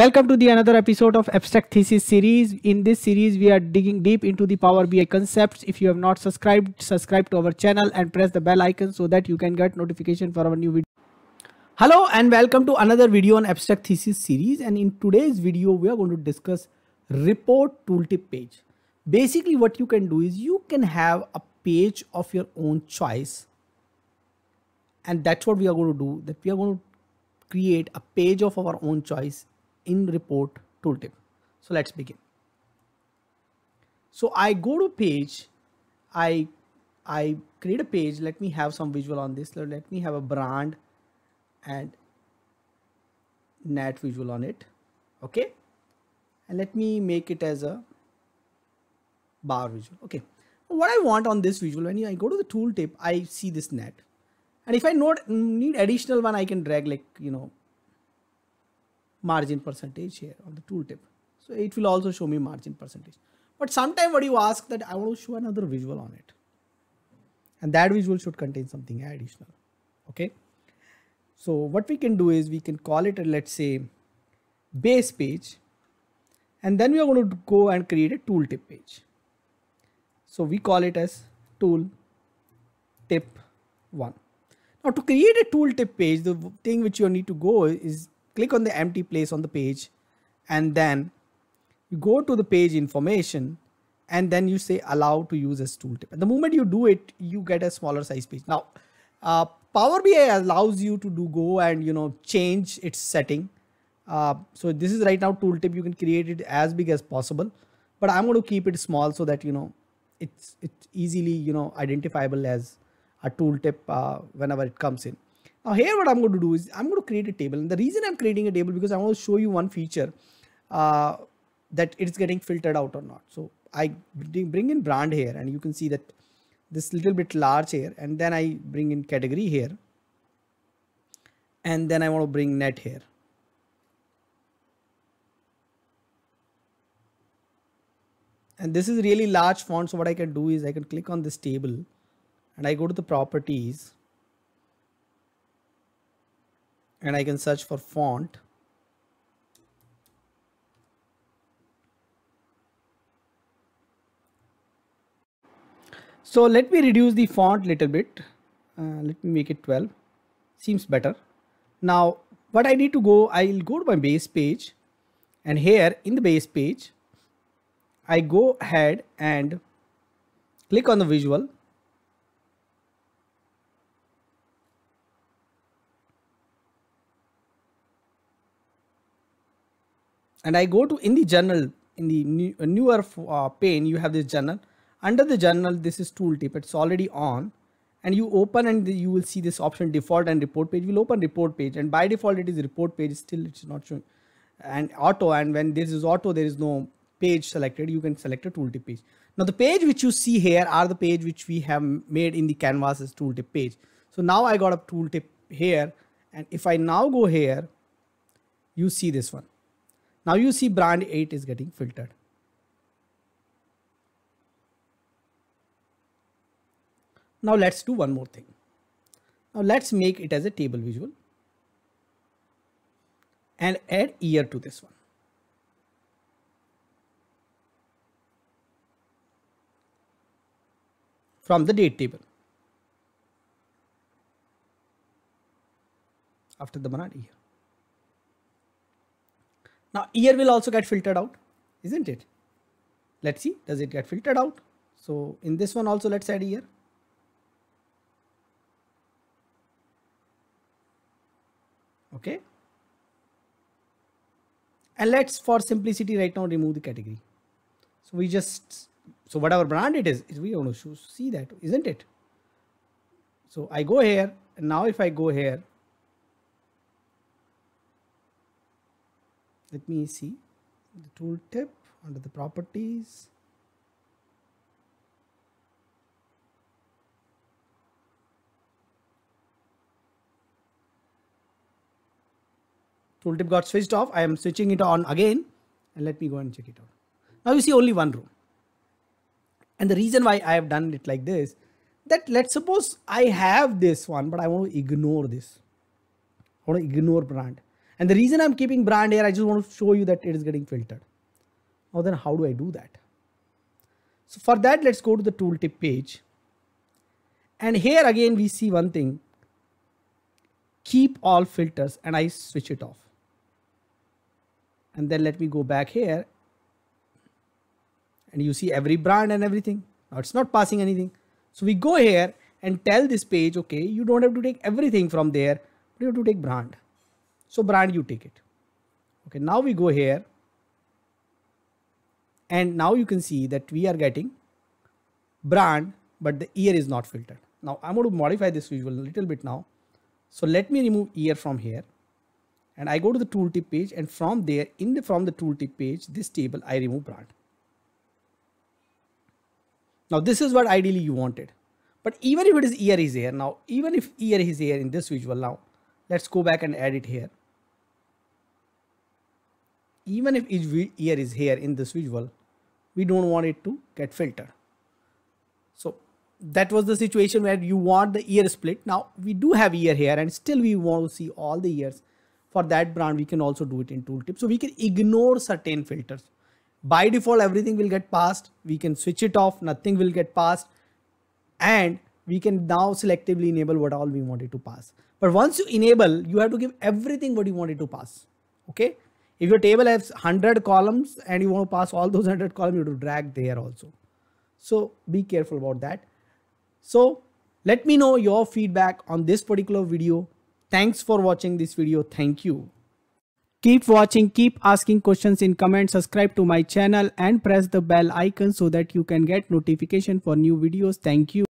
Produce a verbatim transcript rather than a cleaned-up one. Welcome to the another episode of Abstract Thesis series. In this series, we are digging deep into the Power B I concepts. If you have not subscribed, subscribe to our channel and press the bell icon so that you can get notification for our new video. Hello and welcome to another video on Abstract Thesis series. And in today's video, we are going to discuss report tooltip page. Basically, what you can do is you can have a page of your own choice. And that's what we are going to do, that we are going to create a page of our own choice in report tooltip. So let's begin. So I go to page, I, I create a page. Let me have some visual on this. Let me have a brand and net visual on it. Okay. And let me make it as a bar visual. Okay. What I want on this visual, when I go to the tooltip, I see this net. And if I not need additional one, I can drag, like, you know, margin percentage here on the tooltip. So it will also show me margin percentage. But sometime what you ask that I want to show another visual on it. And that visual should contain something additional. Okay. So what we can do is we can call it a, let's say, base page. And then we are going to go and create a tooltip page. So we call it as tooltip one. Now to create a tooltip page, the thing which you need to go is click on the empty place on the page, and then you go to the page information, and then you say allow to use as tooltip. And the moment you do it, you get a smaller size page. Now uh, Power B I allows you to do go and, you know, change its setting. Uh, so this is right now tooltip. You can create it as big as possible, but I'm going to keep it small so that, you know, it's it's easily, you know, identifiable as a tooltip uh, whenever it comes in. Now here what I'm going to do is I'm going to create a table, and the reason I'm creating a table because I want to show you one feature uh, that it's getting filtered out or not. So I bring in brand here, and you can see that this little bit large here, and then I bring in category here, and then I want to bring net here. And this is really large font, so what I can do is I can click on this table. And I go to the properties, and I can search for font. So let me reduce the font little bit. Uh, let me make it twelve. Seems better. Now what I need to go, I'll go to my base page, and here in the base page, I go ahead and click on the visual. And I go to in the journal, in the new, newer uh, pane, you have this journal. Under the journal, this is tooltip. It's already on. And you open, and the, you will see this option default and report page. We'll open report page. And by default, it is report page. Still, it's not showing. And auto. And when this is auto, there is no page selected. You can select a tooltip page. Now, the page which you see here are the page which we have made in the canvas as tooltip page. So now I got a tooltip here. And if I now go here, you see this one. Now you see brand eight is getting filtered. Now let's do one more thing. Now let's make it as a table visual and add year to this one. From the date table. After the brand year. Now year will also get filtered out, isn't it? Let's see, does it get filtered out? So in this one also, let's add year. Okay. And let's, for simplicity right now, remove the category. So we just, so whatever brand it is, we want to see that, isn't it? So I go here, and now if I go here, let me see the tooltip under the properties. Tooltip got switched off. I am switching it on again, and let me go and check it out. Now you see only one row. And the reason why I have done it like this, that let's suppose I have this one, but I want to ignore this. I want to ignore brand. And the reason I'm keeping brand here, I just want to show you that it is getting filtered. Now then, how do I do that? So for that, let's go to the tooltip page. And here again, we see one thing, keep all filters, and I switch it off. And then let me go back here. And you see every brand and everything. Now it's not passing anything. So we go here and tell this page, okay, you don't have to take everything from there, but you have to take brand. So brand, you take it. Okay, now we go here. And now you can see that we are getting brand, but the year is not filtered. Now I'm going to modify this visual a little bit now. So let me remove year from here. And I go to the tooltip page, and from there, in the, from the tooltip page, this table, I remove brand. Now this is what ideally you wanted. But even if it is year is here now, even if year is here in this visual now, let's go back and add it here. Even if year is here in this visual, we don't want it to get filtered. So that was the situation where you want the year split. Now we do have year here, and still we want to see all the years. For that brand, we can also do it in tooltip. So we can ignore certain filters. By default, everything will get passed. We can switch it off. Nothing will get passed. And we can now selectively enable what all we wanted to pass. But once you enable, you have to give everything what you wanted to pass. Okay. If your table has one hundred columns and you want to pass all those one hundred columns, you have to drag there also. So be careful about that. So let me know your feedback on this particular video. Thanks for watching this video. Thank you. Keep watching, keep asking questions in comments, subscribe to my channel and press the bell icon so that you can get notification for new videos. Thank you.